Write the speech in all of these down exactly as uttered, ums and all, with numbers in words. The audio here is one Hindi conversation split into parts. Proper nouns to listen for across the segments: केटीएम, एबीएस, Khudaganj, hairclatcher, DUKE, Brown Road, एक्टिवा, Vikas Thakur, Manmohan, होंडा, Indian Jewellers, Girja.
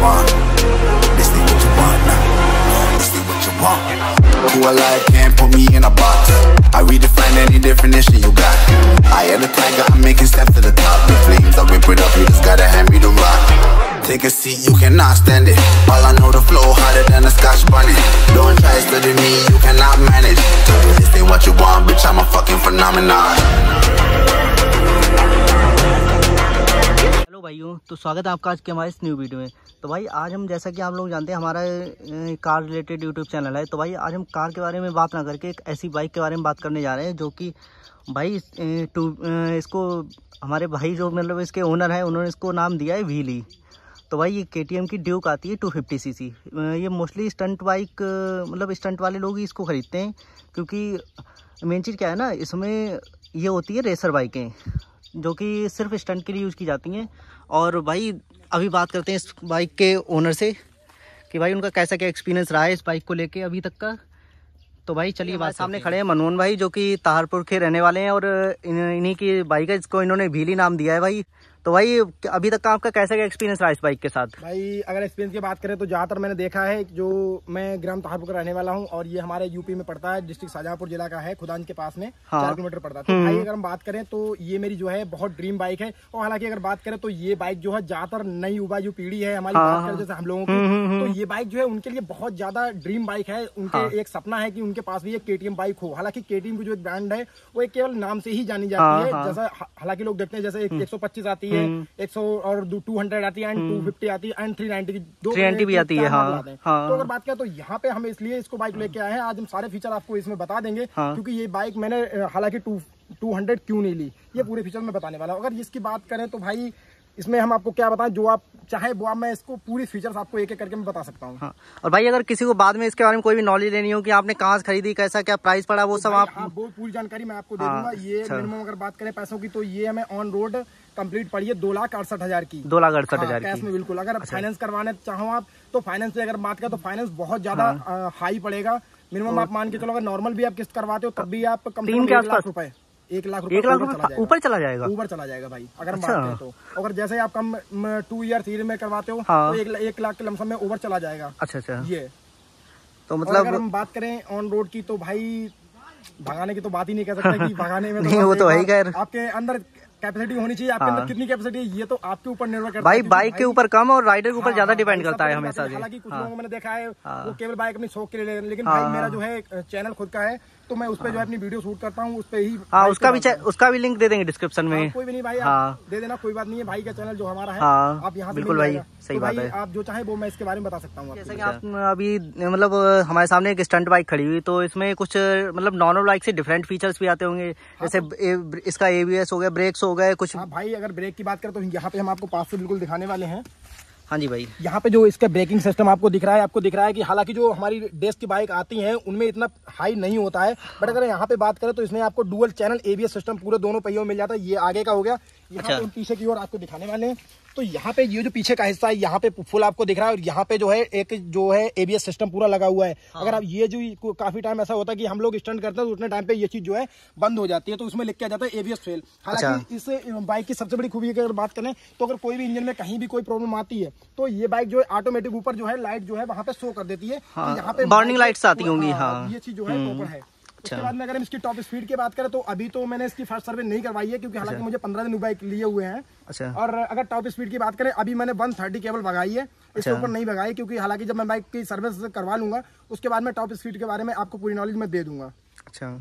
want. This ain't what you want now. This ain't what you want. Who alive can't put me in a box. I redefine any definition you got. I am the tiger, I'm making steps to the top. The flames, I whip it up, you just gotta hand me the rock. Take a seat, you cannot stand it. All I know, the flow harder than a scotch bunny. Don't try studying me, you cannot manage. This ain't what you want, bitch, I'm a fucking phenomenon. भाइयों तो स्वागत है आपका आज के हमारे इस न्यू वीडियो में। तो भाई आज हम, जैसा कि आप लोग जानते हैं, हमारा कार रिलेटेड यूट्यूब चैनल है। तो भाई आज हम कार के बारे में बात ना करके एक ऐसी बाइक के बारे में बात करने जा रहे हैं जो कि भाई टू इसको हमारे भाई जो मतलब इसके ओनर हैं उन्होंने इसको नाम दिया है व्हीली। तो भाई ये केटीएम की ड्यूक आती है टू फिफ्टी सीसी। ये मोस्टली स्टंट बाइक, मतलब स्टंट वाले लोग ही इसको ख़रीदते हैं, क्योंकि मेन चीज़ क्या है ना, इसमें ये होती है रेसर बाइकें जो कि सिर्फ स्टंट के लिए यूज़ की जाती हैं। और भाई अभी बात करते हैं इस बाइक के ओनर से कि भाई उनका कैसा क्या एक्सपीरियंस रहा है इस बाइक को लेके अभी तक का। तो भाई चलिए, बात सामने खड़े हैं मनमोहन भाई जो कि ताहरपुर के रहने वाले हैं और इन्हीं की बाइक है जिसको इन्होंने व्हीली नाम दिया है। भाई तो भाई अभी तक का आपका कैसा क्या एक्सपीरियंस रहा इस बाइक के साथ? भाई अगर एक्सपीरियंस की बात करें तो ज़्यादातर मैंने देखा है, जो मैं ग्राम थाहपुर का रहने वाला हूं और ये हमारे यूपी में पड़ता है, डिस्ट्रिक्ट शाजापुर जिला का है, खुदागंज के पास में हाँ। चार किलोमीटर पड़ता है। भाई अगर हम बात करें तो ये मेरी जो है बहुत ड्रीम बाइक है। और हालांकि अगर बात करें तो ये बाइक जो है ज़्यादातर नई युवा जो पीढ़ी है हमारी, बात करें जैसे हम लोगों की, तो ये बाइक जो है उनके लिए बहुत ज़्यादा ड्रीम बाइक है। उनके एक सपना है कि उनके पास भी एक केटीएम बाइक हो। हालांकि केटीएम की जो एक ब्रांड है वो एक केवल नाम से ही जानी जाती है। जैसा हालांकि लोग देखते हैं जैसे एक सौ पच्चीस आती है, एक सौ और टू हंड्रेड आती है, एंड टू फिफ्टी आती है, एंड थ्री नाइनटी दो भी आती है हाँ, हाँ। तो अगर बात करें तो यहाँ पे हम इसलिए इसको बाइक लेके आए हैं। आज हम सारे फीचर आपको इसमें बता देंगे हाँ। क्योंकि ये बाइक मैंने हालांकि टू टू हंड्रेड क्यों नहीं ली, ये पूरे फीचर में बताने वाला हूँ। अगर इसकी बात करें तो भाई इसमें हम आपको क्या बताएं, जो आप चाहे वो आप, मैं इसको पूरी फीचर्स आपको एक एक करके मैं बता सकता हूँ हाँ। और भाई अगर किसी को बाद में इसके बारे में कोई भी नॉलेज लेनी हो कि आपने कहाँ से खरीदी, कैसा क्या प्राइस पड़ा, वो तो सब आप, आप वो पूरी जानकारी मैं आपको दे दूंगा। ये मिनिमम अगर बात करें पैसों की तो ये हमें ऑन रोड कम्प्लीट पड़ी है दो लाख अड़सठ हजार की, दो लाख अड़सठ हजार कैश में। बिल्कुल अगर फाइनेंस करवाने चाहो आप तो फाइनेंस में अगर बात करें तो फाइनेंस बहुत ज्यादा हाई पड़ेगा। मिनिमम आप मान के चलो अगर नॉर्मल भी आप किस्त करवाते हो तब भी आप कम से कम रुपए एक लाख एक लाख ऊपर ऊपर चला जाएगा ऊपर चला जाएगा भाई अगर अच्छा। मानते हैं तो अगर जैसे आप कम टू ईयर थ्री में करवाते हो हाँ। तो एक लाख के लमसम में ऊपर चला जाएगा। अच्छा अच्छा, ये तो मतलब अगर हम बात करें ऑन रोड की तो भाई भगाने की तो बात ही नहीं कर सकते कि भगाने में वो तो है ही, आपके अंदर कैपेसिटी होनी चाहिए। आपके अंदर कितनी कैपेसिटी है ये तो आपके ऊपर निर्भर करता है। बाइक के ऊपर कम और राइडर के ऊपर ज्यादा डिपेंड करता है हमेशा। हालांकि कुछ लोगों को मैंने देखा है वो केवल बाइक अपनी शौक के लिए, लेकिन भाई मेरा जो है चैनल खुद का है तो मैं उस पे जो अपनी वीडियो शूट करता हूँ उस पे ही हाँ, उसका भी उसका भी लिंक दे देंगे डिस्क्रिप्शन में। कोई भी नहीं भाई आप दे देना, कोई बात नहीं है। भाई का चैनल जो हमारा है आप यहाँ बिल्कुल भाई सही बात है, आप जो चाहे वो मैं इसके बारे में बता सकता हूँ। जैसे कि आप अभी मतलब हमारे सामने एक स्टंट बाइक खड़ी हुई, तो इसमें कुछ मतलब नॉर्मल बाइक से डिफरेंट फीचर्स भी आते होंगे, जैसे इसका एबीएस हो गया, ब्रेक्स हो गए कुछ। भाई अगर ब्रेक की बात करें तो यहाँ पे हम आपको पास से बिल्कुल दिखाने वाले हैं। हाँ जी भाई, यहाँ पे जो इसका ब्रेकिंग सिस्टम आपको दिख रहा है, आपको दिख रहा है कि हालांकि जो हमारी देश की बाइक आती हैं उनमें इतना हाई नहीं होता है, बट अगर यहाँ पे बात करें तो इसमें आपको डुअल चैनल एबीएस सिस्टम पूरे दोनों पहियों में मिल जाता है। ये आगे का हो गया, यहाँ पे पीछे की ओर आपको दिखाने वाले हैं। तो यहाँ पे ये जो पीछे का हिस्सा है यहाँ पे फुल आपको दिख रहा है, और यहाँ पे जो है एक जो है एबीएस सिस्टम पूरा लगा हुआ है हाँ। अगर आप ये जो काफी टाइम ऐसा होता है कि हम लोग स्टंट करते हैं तो उतने टाइम पे ये चीज जो है बंद हो जाती है, तो उसमें लिख के आ जाता है एबीएस फेल। हालांकि इस बाइक की सबसे बड़ी खूबी की अगर बात करें तो अगर कोई भी इंजन में कहीं भी कोई प्रॉब्लम आती है तो ये बाइक जो है ऑटोमेटिक ऊपर जो है लाइट जो है वहाँ पे शो कर देती है, यहाँ पे वार्निंग लाइट्स आती होंगी। ये चीज जो है ऊपर है। उसके बाद में अगर हम इसकी टॉप स्पीड की बात करें तो अभी तो मैंने इसकी फर्स्ट सर्विस नहीं करवाई है, क्योंकि हालांकि मुझे पंद्रह दिन बाइक लिए हुए हैं। अच्छा। और अगर टॉप स्पीड की बात करें अभी मैंने वन थर्टी केवल भगाई है, इसके ऊपर नहीं भगाई, क्योंकि हालांकि जब मैं बाइक की सर्विस करवा लूंगा उसके बाद में टॉप स्पीड के बारे में आपको पूरी नॉलेज मैं दे दूंगा। अच्छा,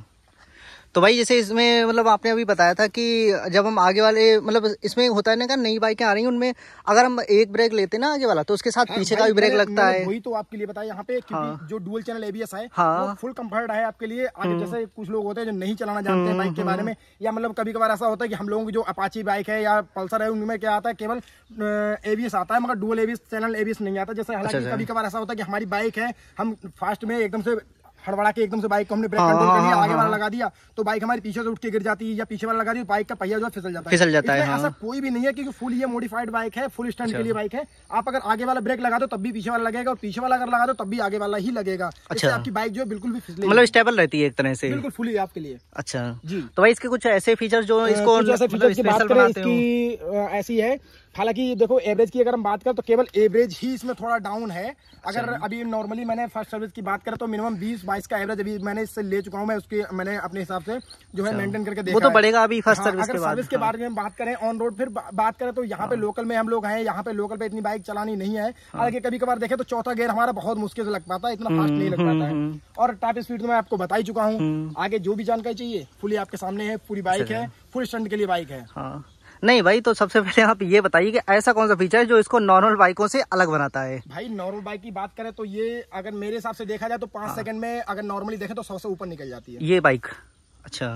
तो भाई जैसे इसमें मतलब आपने अभी बताया था कि जब हम आगे वाले मतलब इसमें होता है ना कि नई बाइकें आ रही हैं उनमें अगर हम एक ब्रेक लेते ना आगे वाला तो उसके साथ पीछे का भी ब्रेक लगता है। वही तो आपके लिए बताया यहाँ पे हाँ। जो डुअल चैनल एबीएस है हाँ। वो फुल कंफर्ट है आपके लिए। आगे जैसे कुछ लोग होते हैं जो नहीं चलाना जानते हैं बाइक के बारे में, या मतलब कभी कभार ऐसा होता है कि हम लोगों की जो अपाची बाइक है या पल्सर है उनमें क्या आता है केवल एबीएस आता है मगर डुअल एबीएस चैनल एबीएस नहीं आता। जैसे हालांकि कभी कभार ऐसा होता है कि हमारी बाइक है, हम फास्ट में एकदम से हड़बड़ा के एकदम से बाइक को हमने ब्रेक कंट्रोल कर लिया, आगे वाला लगा दिया तो बाइक हमारे पीछे से उठ के गिर जाती है, या पीछे वाला लगा दिया तो बाइक का पहिया जो है फिसल जाता है फिसल जाता है हाँ। ऐसा कोई भी नहीं है क्योंकि फुल ये मॉडिफाइड बाइक है, फुल स्टैंड के लिए बाइक है। आप अगर आगे वाला ब्रेक लगा दो तब भी पीछे वाला लगेगा, और पीछे वाला अगर लगा दो तब भी आगे वाला ही लगेगा। अच्छा, आपकी बाइक जो है बिल्कुल भी फिसलेगी, मतलब स्टेबल रहती है एक तरह से, बिल्कुल फुल आपके लिए। अच्छा जी, तो भाई इसके कुछ ऐसे फीचर जो इसको ऐसी है हालांकि देखो एवरेज की अगर हम बात करें तो केवल एवरेज ही इसमें थोड़ा डाउन है। अगर अभी नॉर्मली मैंने फर्स्ट सर्विस की बात करें तो मिनिमम बीस बाईस का एवरेज अभी मैंने इससे ले चुका हूं। मैं उसके मैंने अपने हिसाब से जो है मेंटेन करके देखा, वो तो बढ़ेगा अभी फर्स्ट सर्विस के बाद। सर्विस के बारे में बात करें ऑन रोड, फिर बात करें तो यहाँ पे लोकल में हम लोग हैं, यहाँ पे लोकल पे इतनी बाइक चलानी नहीं है। हालांकि कभी कभार देखें तो चौथा गेयर हमारा बहुत मुश्किल से लग पाता है, इतना फास्ट नहीं लग पाता है। और टॉप स्पीड तो मैं आपको बता ही चुका हूँ। आगे जो भी जानकारी चाहिए फुली आपके सामने है, पूरी बाइक है, फुल स्टंट के लिए बाइक है। नहीं भाई, तो सबसे पहले आप ये बताइए कि ऐसा कौन सा फीचर है जो इसको नॉर्मल बाइकों से अलग बनाता है। भाई नॉर्मल बाइक की बात करें तो ये अगर मेरे हिसाब से देखा जाए तो पाँच हाँ। सेकंड में अगर नॉर्मली देखें तो सौ से ऊपर निकल जाती है ये बाइक। अच्छा,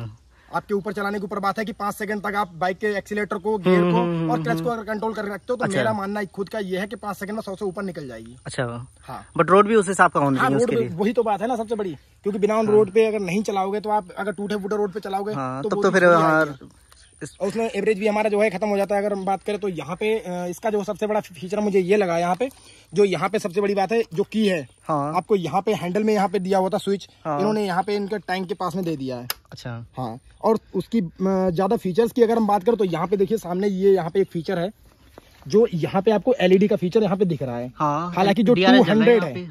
आपके ऊपर चलाने के ऊपर बात है कि पांच सेकंड तक आप बाइक के एक्सीलेटर को, गियर को और क्लच को अगर कंट्रोल कर रखते हो तो अच्छा। मेरा मानना है खुद का ये है कि पांच सेकंड में सौ से ऊपर निकल जाएगी। अच्छा हाँ, बट रोड भी उस हिसाब का होना चाहिए उसके लिए। वही तो बात है ना सबसे बड़ी, क्योंकि बिना रोड पे अगर नहीं चलाओगे तो आप अगर टूटे फूटे रोड पे चलाओगे तो फिर और उसमें एवरेज भी हमारा जो है खत्म हो जाता है। अगर हम बात करें तो यहाँ पे इसका जो सबसे बड़ा फीचर मुझे ये लगा, यहाँ पे जो यहाँ पे सबसे बड़ी बात है जो की है हाँ। आपको यहाँ पे हैंडल में यहाँ पे दिया हुआ था स्विच हाँ। इन्होंने यहाँ पे इनके टैंक के पास में दे दिया है। अच्छा हाँ, और उसकी ज्यादा फीचर्स की अगर हम बात करें तो यहाँ पे देखिए सामने ये यहाँ पे एक फीचर है जो यहाँ पे आपको एलईडी का फीचर यहाँ पे दिख रहा है। हालांकि जो टू हंड्रेड है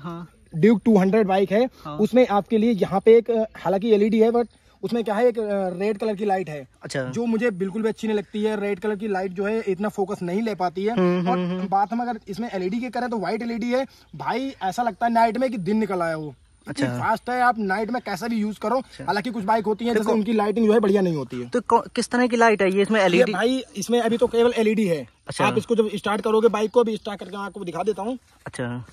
ड्यूक टू हंड्रेड बाइक है उसमें आपके लिए यहाँ पे एक हालांकि एलईडी है बट उसमें क्या है एक रेड कलर की लाइट है। अच्छा, जो मुझे बिल्कुल भी अच्छी नहीं लगती है। रेड कलर की लाइट जो है इतना फोकस नहीं ले पाती है। और बात हम अगर इसमें एलईडी की करें तो व्हाइट एलईडी है, भाई ऐसा लगता है नाइट में कि दिन निकल आया हो। अच्छा, फास्ट है, आप नाइट में कैसा भी यूज करो। हालांकि कुछ बाइक होती है जैसे उनकी लाइटिंग जो है बढ़िया नहीं होती है। तो किस तरह की लाइट है ये इसमें? एलईडी भाई, इसमें अभी तो केवल एलईडी है। अच्छा, आप इसको जब स्टार्ट करोगे बाइक को, अभी स्टार्ट करके आपको दिखा देता हूँ। अच्छा,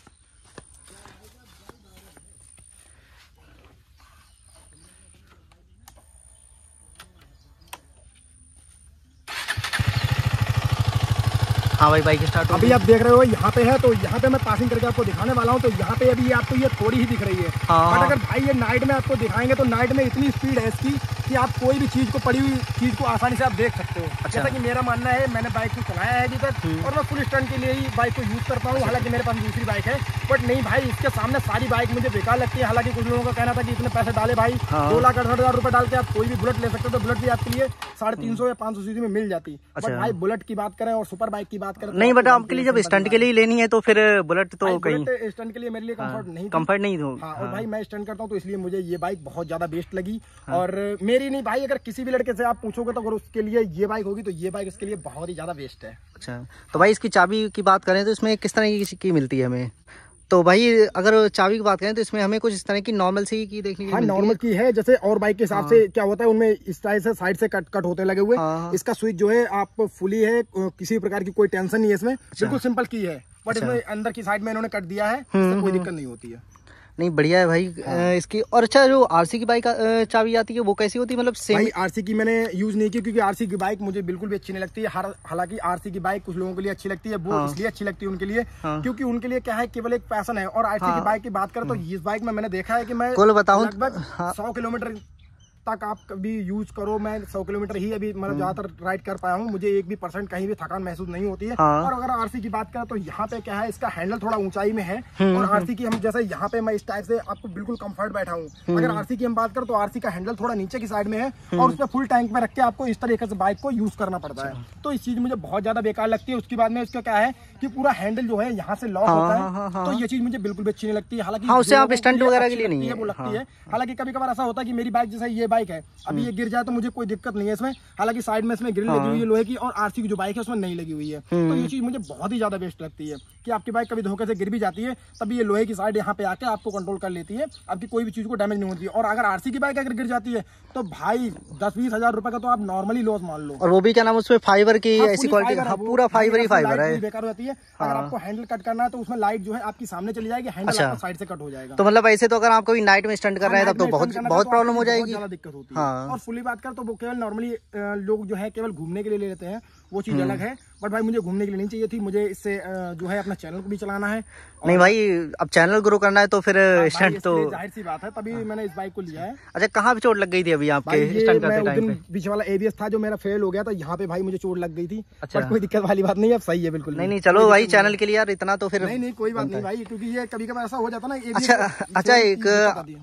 हाँ भाई बाइक स्टार्ट अभी आप देख रहे हो यहाँ पे है। तो यहाँ पे मैं पासिंग करके आपको दिखाने वाला हूँ। तो यहाँ पे अभी आपको ये थोड़ी ही दिख रही है हाँ। बट अगर भाई ये नाइट में आपको दिखाएंगे तो नाइट में इतनी स्पीड है इसकी कि आप कोई भी चीज को, पड़ी हुई चीज को आसानी से आप देख सकते हो। अच्छा। जैसा कि मेरा मानना है, मैंने बाइक को चलाया है अभी तक और मैं फुल स्टंट के लिए ही बाइक को यूज करता हूँ। हालांकि मेरे पास दूसरी बाइक है बट नहीं भाई, इसके सामने सारी बाइक मुझे बेकार लगती है। हालांकि कुछ लोगों का कहना था कि इतने पैसे डाले भाई, दो लाख अड़सठ हजार रुपए डाल के आप कोई भी बुलेट ले सकते हो। तो बुलेट भी आपके लिए साढ़े तीन सौ या पाँच सौ सीसी में मिल जाती। बट भाई बुलेट की बात करें और सुपर बाइक की बात करें नहीं, बट आपके लिए जब स्टंट के लिए लेनी है तो फिर बुलेट तो कहीं स्टंट के लिए मेरे लिए कम्फर्ट नहीं कम्फर्ट नहीं हो। और भाई मैं स्टंट करता हूँ तो इसलिए मुझे ये बाइक बहुत ज्यादा बेस्ट लगी। और मेरी नहीं भाई, अगर किसी भी लड़के से आप पूछोगे तो अगर उसके लिए ये बाइक होगी तो ये बाइक उसके लिए बहुत ही ज्यादा बेस्ट है। अच्छा, तो भाई इसकी चाबी की बात करें तो इसमें किस तरह की, की मिलती है हमें? तो भाई अगर चाबी की बात करें तो इसमें हमें कुछ इस तरह की नॉर्मल सी की देखने को हाँ, नॉर्मल की है। जैसे और बाइक के हिसाब हाँ। से क्या होता है उनमें इस तरह से साइड से कट कट होते लगे हुए हाँ। इसका स्विच जो है आप फुली है, किसी भी प्रकार की कोई टेंशन नहीं है इसमें। बिल्कुल सिंपल की है बट इसमें अंदर की साइड में इन्होंने कट दिया है, कोई दिक्कत नहीं होती है। नहीं बढ़िया है भाई हाँ। इसकी। और अच्छा, जो आरसी की बाइक चाबी आती है वो कैसी होती है? मतलब सेम? भाई आरसी की मैंने यूज नहीं की क्योंकि आरसी की बाइक मुझे बिल्कुल भी अच्छी नहीं लगती है। हालांकि आरसी की बाइक कुछ लोगों के लिए अच्छी लगती है, वो हाँ। इसलिए अच्छी लगती है उनके लिए हाँ। क्योंकि उनके लिए क्या है केवल एक पैशन है। और आरसी हाँ। की बाइक की बात करें तो इस बाइक में मैंने देखा है कि मैं लगभग सौ किलोमीटर तक आप कभी यूज करो। मैं सौ किलोमीटर ही अभी मतलब ज्यादातर राइड कर पाया हूँ, मुझे एक भी परसेंट कहीं भी थकान महसूस नहीं होती है हाँ। और अगर आरसी की बात करें तो यहाँ पे क्या है इसका हैंडल थोड़ा ऊंचाई में है और आरसी की हम जैसे यहाँ पे मैं इस टाइप से आपको बिल्कुल कंफर्ट बैठा हूँ। अगर आरसी की हम बात करें तो आरसी का हैंडल थोड़ा नीचे की साइड में है और उसमें फुल टैंक में रख के आपको इस तरीके से बाइक को यूज करना पड़ता है। तो इस चीज मुझे बहुत ज्यादा बेकार लगती है। उसके बाद में इसका क्या है कि पूरा हैंडल जो है यहाँ से लॉक होता है, तो ये चीज मुझे बिल्कुल भी अच्छी नहीं लगती है। हालांकि स्टंट वगैरह के लिए नहीं है वो लगती है। हालांकि कभी कभार ऐसा होता है कि मेरी बाइक जैसे ये बाइक है अभी ये गिर जाए तो मुझे कोई दिक्कत नहीं है इसमें। हालांकि साइड में इसमें ग्रिल लगी हुई है लोहे की और आरसी की जो बाइक है उसमें नहीं लगी हुई है। तो ये चीज मुझे बहुत ही ज्यादा बेस्ट लगती है कि आपकी बाइक कभी धोखे से गिर भी जाती है तभी ये लोहे की साइड यहाँ पे आके आपको कंट्रोल कर लेती है, आपकी कोई भी चीज को डैमेज नहीं होती है। और अगर आरसी की बाइक अगर गिर जाती है तो भाई दस बीस हजार रुपए का तो आप नॉर्मली लॉस मान लो। और वो भी क्या नाम उसमें फाइबर की ऐसी क्वालिटी, पूरा फाइबर ही फाइबर है, बेकार हो जाती है। अगर आपको हैंडल कट करना है तो उसमें लाइट जो है आपकी सामने चली जाएगी, हैंडल साइड से कट हो जाएगा। तो मतलब ऐसे तो अगर आप कभी नाइट में स्टंट कर रहे हैं तब तो बहुत बहुत प्रॉब्लम हो जाएगी, दिक्कत होती हाँ। है। और फुली बात कर तो वो केवल नॉर्मली लोग जो है केवल घूमने के लिए ले लेते हैं, वो चीज अलग है। बट भाई मुझे घूमने के लिए नहीं चाहिए थी, मुझे इससे जो है अपना चैनल को भी चलाना है। नहीं भाई, अब चैनल ग्रो करना है तो फिर स्टंट तो जाहिर सी बात है, तभी हाँ। मैंने इस बाइक को लिया है। अच्छा, कहाँ पे चोट लग गई थी अभी आपके स्टंट करते टाइम? पीछे वाला एबीएस था जो मेरा फेल हो गया था, यहाँ पे भाई मुझे चोट लग गई थी। अच्छा, कोई दिक्कत वाली बात नहीं है, अब सही है बिल्कुल। नहीं नहीं, चलो भाई चैनल के लिए यार इतना तो फिर नहीं, कोई बात नहीं भाई, क्योंकि ये कभी कभी ऐसा हो जाता ना। अच्छा अच्छा, एक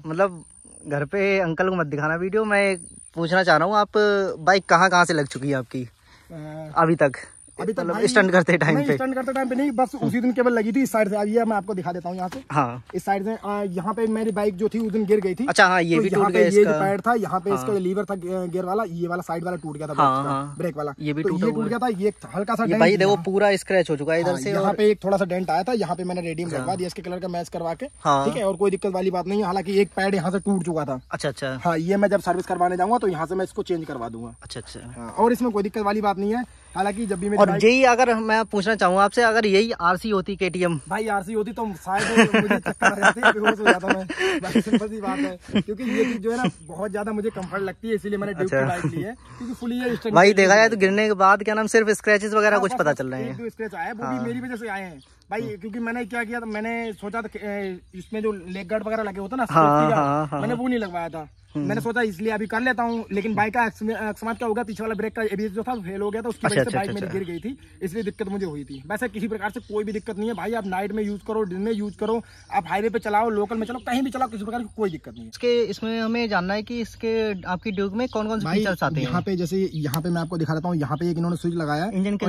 मतलब घर पे अंकल को मत दिखाना वीडियो। मैं पूछना चाह रहा हूँ, आप बाइक कहाँ कहाँ से लग चुकी है आपकी आ, अभी तक? अभी तक तो स्टंट करते टाइम पे स्टंट करते टाइम पे नहीं, बस उसी दिन केवल लगी थी इस साइड से। ये मैं आपको दिखा देता हूँ यहाँ से, हाँ इस साइड से यहाँ पे मेरी बाइक जो थी उस दिन गिर गई थी। अच्छा हाँ, ये भी टूट गया, ये पैड था यहाँ पे, इसका लीवर था गियर वाला, ये वाला साइड वाला टूट गया था, ब्रेक वाला ये भी टूट गया था। ये हल्का सा भाई देखो पूरा स्क्रैच हो चुका है इधर से, यहाँ पे एक थोड़ा सा डेंट आया था, यहाँ पे मैंने रेडियम करवा दिया इसके कलर का मैच करवा के, ठीक है, और कोई दिक्कत वाली बात नहीं है। हालांकि एक पैड यहाँ से टूट चुका था। अच्छा अच्छा हाँ, ये मैं जब सर्विस करवाने जाऊंगा तो यहाँ से मैं इसको चेंज करवा दूंगा। अच्छा अच्छा, और इसमें कोई दिक्कत वाली बात नहीं है। हालांकि जब भी मेरी, और यही अगर मैं पूछना चाहूंगा आपसे, अगर यही आरसी होती केटीएम, भाई आरसी होती तो शायद मुझे चक्कर आ जाते, बेहोश हो जाता मैं, भाई सिंपल सी बात है। क्योंकि ये चीज जो है ना बहुत ज्यादा मुझे कंफर्ट लगती है, इसीलिए मैंने ड्यूक बाइक ली है, क्योंकि फुल ईयर भाई देखा जाए तो गिरने के बाद क्या नाम सिर्फ स्क्रैचेस वगैरह कुछ पता चल रहे हैं, जो स्क्रैच आया वो भी मेरी वजह से आए हैं भाई। क्योंकि मैंने क्या किया था, मैंने सोचा था इसमें जो लेग गार्ड वगैरह लगे होते ना, मैंने वो नहीं लगवाया था, मैंने सोचा इसलिए अभी कर लेता हूँ, लेकिन बाइक का अकस्मात क्या होगा, पीछे वाला ब्रेक का एबीएस जो था फेल हो गया था, उसकी वजह से बाइक मेरी गिर गई थी, इसलिए दिक्कत मुझे हुई थी। वैसे किसी प्रकार से कोई भी दिक्कत नहीं है भाई, आप नाइट में यूज करो, दिन में यूज करो, आप हाईवे पे चलाओ, लोकल में चलाओ, कहीं भी चलाओ, किसी प्रकार की कोई दिक्कत नहीं है। इसमें हमें जानना है की इसके आपकी ड्यूक में कौन कौन से फीचर्स आते हैं। यहाँ पे जैसे यहाँ पे मैं आपको दिखा देता हूँ, यहाँ पे इन्होंने स्विच लगाया इंजन के,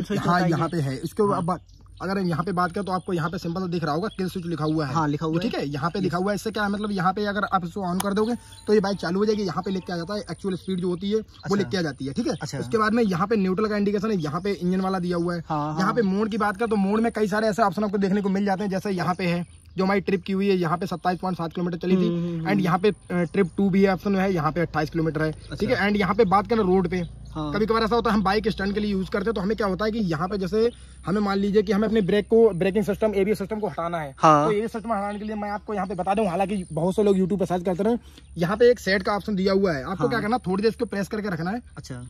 यहाँ पे है इसके, अगर यहाँ पे बात करें तो आपको यहाँ पे सिंपल तो दिख रहा होगा, किल स्विच लिखा हुआ है, हाँ लिखा हुआ, ठीक है, यहाँ पे लिखा हुआ है। इससे क्या है, मतलब यहाँ पे अगर आप इसको ऑन कर दोगे तो ये बाइक चालू हो जाएगी, यहाँ पे लिख के आ जाता है एक्चुअल स्पीड जो होती है, अच्छा, वो लिख के आ जाती है, ठीक है। अच्छा, उसके बाद में यहाँ पे न्यूट्रल का इंडिकेशन है, यहाँ पे इंजन वाला दिया हुआ है। यहाँ पे मोड की बात करें तो मोड में कई सारे ऐसे ऑप्शन आपको देखने को मिल जाते हैं, जैसे यहाँ पे है जो हमारी ट्रिप की हुई है, यहाँ पे सत्ताईस पॉइंट सात किलोमीटर चली थी, एंड यहाँ पे ट्रिप टू भी ऑप्शन है, यहाँ पे अट्ठाईस किलोमीटर है, ठीक है। एंड यहाँ पे बात करें रोड पे, हाँ। कभी कभार ऐसा होता है हम बाइक स्टैंड के लिए यूज करते हैं, तो हमें क्या होता है कि यहाँ पे जैसे हमें मान लीजिए कि हमें अपने ब्रेक को, ब्रेकिंग सिस्टम एबीएस सिस्टम को हटाना है, हाँ। तो एबीएस सिस्टम हटाने के लिए मैं आपको यहाँ पे बता दूं, हालांकि बहुत से लोग यूट्यूब पर सर्च करते हैं, यहाँ पे एक सेट का ऑप्शन दिया हुआ है, आपको हाँ। क्या करना, थोड़ी देर इसको प्रेस करके रखना है। अच्छा,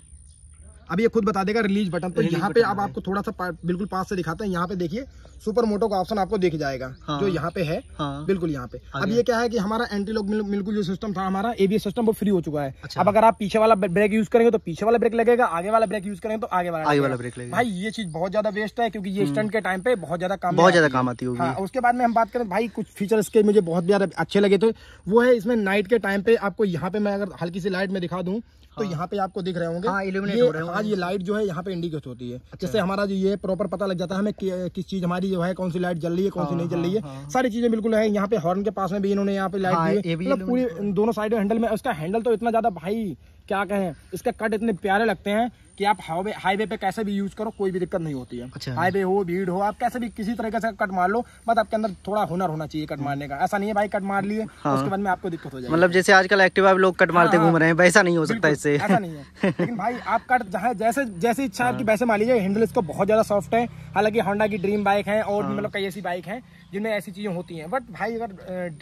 अब ये खुद बता देगा रिलीज बटन, तो यहाँ पे अब आपको थोड़ा सा बिल्कुल पास से दिखाते हैं, यहाँ पे देखिए सुपर मोटो का ऑप्शन आपको दिख जाएगा, हाँ, जो यहाँ पे है, हाँ, बिल्कुल यहाँ पे। अब ये क्या है कि हमारा एंटी लॉक बिल्कुल जो सिस्टम था हमारा एबीएस सिस्टम वो फ्री हो चुका है। अच्छा, अब अगर आप पीछे वाला ब्रेक यूज करेंगे तो पीछे वाला ब्रेक लगेगा, आगे वाला ब्रेक यूज करेंगे तो आगे वाला आगे वाला ब्रेक लगेगा। भाई ये चीज बहुत ज्यादा बेस्ट है, क्योंकि ये स्टंट के टाइम पे बहुत ज्यादा काम बहुत ज्यादा काम आती होगी। उसके बाद में हम बात करें भाई, कुछ फीचर्स के मुझे बहुत ज्यादा अच्छे लगे थे, वो है इसमें नाइट के टाइम पे आपको यहाँ पे मैं अगर हल्की सी लाइट में दिखा दूँ तो यहाँ पे आपको दिख रहे होंगे, आज ये लाइट जो है यहाँ पे इंडिकेट होती है। अच्छा, जैसे हमारा जो ये प्रॉपर पता लग जाता है हमें कि, किस चीज हमारी जो है, कौन सी लाइट जल रही है, कौन सी नहीं जल रही है, हाँ, सारी चीजें बिल्कुल है। यहाँ पे हॉर्न के पास में भी इन्होंने यहाँ पे लाइट दी है, मतलब पूरी दोनों साइड हैंडल में। उसका हैंडल तो इतना ज्यादा भाई क्या कहें, इसका कट इतने प्यारे लगते हैं कि आप हाईवे हाईवे पे कैसे भी यूज करो कोई भी दिक्कत नहीं होती है। अच्छा, हाईवे हो, भीड़ हो, आप कैसे भी किसी तरीके से कट मार लो, बट आपके अंदर थोड़ा हुनर होना चाहिए कट मारने का। ऐसा नहीं है भाई कट मार लिए, हाँ, उसके बाद में आपको दिक्कत हो जाएगी। मतलब जैसे आजकल एक्टिवा लोग कट मारते घूम रहे हैं, वैसा नहीं हो सकता इससे, ऐसा नहीं है। लेकिन भाई आप कट जहाँ जैसे जैसी इच्छा आपकी वैसे मान लीजिए। हैंडल इसको बहुत ज्यादा सॉफ्ट है, हालांकि होंडा की ड्रीम बाइक है और मतलब कई ऐसी बाइक है जिनमें ऐसी चीजें होती है, बट भाई अगर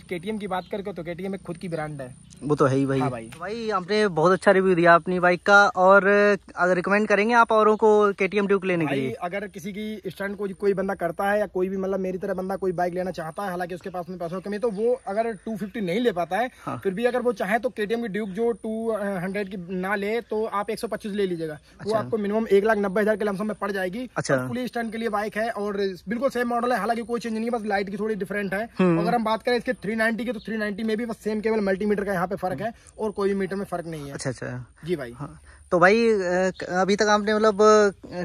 केटीएम की बात करके तो केटीएम एक खुद की ब्रांड है, वो तो है ही भाई। भाई भाई आपने बहुत अच्छा रिव्यू दिया अपनी बाइक का, और अगर रिकमेंड करेंगे आप औरों को केटीएम ड्यूक लेने के लिए? अगर किसी की स्टंट को कोई बंदा करता है या कोई भी मतलब मेरी तरह बंदा कोई बाइक लेना चाहता है, हालांकि उसके पास में पैसों की कमी, तो वो अगर टू फिफ्टी नहीं ले पाता है, हाँ, फिर भी अगर वो चाहे तो केटीएम की ड्यूक जो टू हंड्रेड की ना ले तो आप एक सौ पच्चीस ले लीजिएगा। अच्छा, वो आपको मिनिमम एक लाख नब्बे हजार के लमसम में पड़ जाएगी। अच्छा, फुल स्टंट के लिए बाइक है और बिल्कुल सेम मॉडल है, हालांकि कोई चेंज नहीं है, बस लाइट की थोड़ी डिफरेंट है। अगर हम बात करें इसके थ्री नाइनटी की तो थ्री नाइनटी में भी बस सेम केवल मल्टीमीटर का यहाँ पे फर्क है और कोई भी मीटर में फर्क नहीं है। अच्छा अच्छा जी भाई। हाँ, तो भाई अभी तक आपने मतलब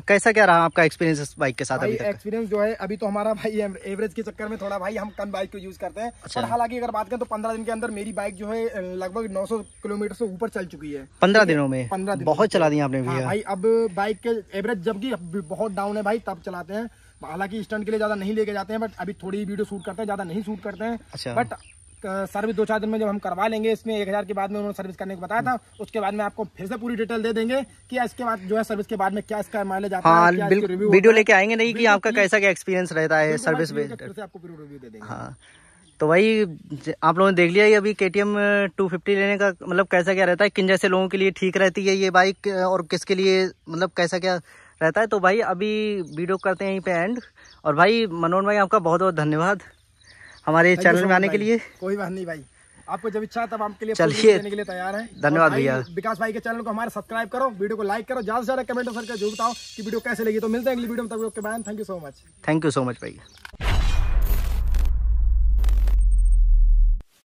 कैसा क्या रहा आपका एक्सपीरियंस बाइक के साथ? अभी एक्सपीरियंस जो है अभी तो हमारा भाई एवरेज के चक्कर में थोड़ा भाई हम कम बाइक को यूज करते हैं। अच्छा, हालांकि अगर बात करें तो पंद्रह दिन के अंदर मेरी बाइक जो है लगभग नौ सौ किलोमीटर से ऊपर चल चुकी है। पंद्रह दिनों में पंद्रह दिन बहुत चला दिया आपने भैया। भाई अब बाइक के एवरेज जबकि बहुत डाउन है भाई तब चलाते हैं, हालांकि स्टंट के लिए ज्यादा नहीं लेके जाते हैं, बट अभी थोड़ी वीडियो शूट करते हैं, ज्यादा नहीं शूट करते हैं। बट सर्विस दो चार दिन में जब हम करवा लेंगे, इसमें एक हजार के बाद में उन्होंने सर्विस करने को बताया था, उसके बाद में आपको फिर से पूरी डिटेल दे देंगे कि इसके बाद जो है सर्विस के बाद में क्या इसका माइलेज आता है, क्या इसका रिव्यू वीडियो लेके आएंगे नहीं कि आपका कैसा क्या एक्सपीरियंस रहता है सर्विस में, आपको पूरी रिव्यू दे देंगे। हाँ, तो भाई आप लोगों ने देख लिया ये अभी केटीएम टू फिफ्टी लेने का मतलब कैसा क्या रहता है, किन जैसे लोगों के लिए ठीक रहती है ये बाइक और किसके लिए मतलब कैसा क्या रहता है। तो भाई अभी वीडियो करते हैं यहीं पे एंड। और भाई मनोहर भाई आपका बहुत बहुत धन्यवाद हमारे चैनल में आने के लिए। कोई बात नहीं भाई, आपको जब इच्छा तब आपके लिए चलिए देने के लिए तैयार है। धन्यवाद भैया। विकास भाई के चैनल को हमारे सब्सक्राइब करो, वीडियो को लाइक करो, ज्यादा से ज्यादा कमेंट करके जरूर बताओ कि वीडियो कैसे लगी। तो मिलते हैं अगली वीडियो में, तब तक के बाद thank you so much. Thank you so much भाई।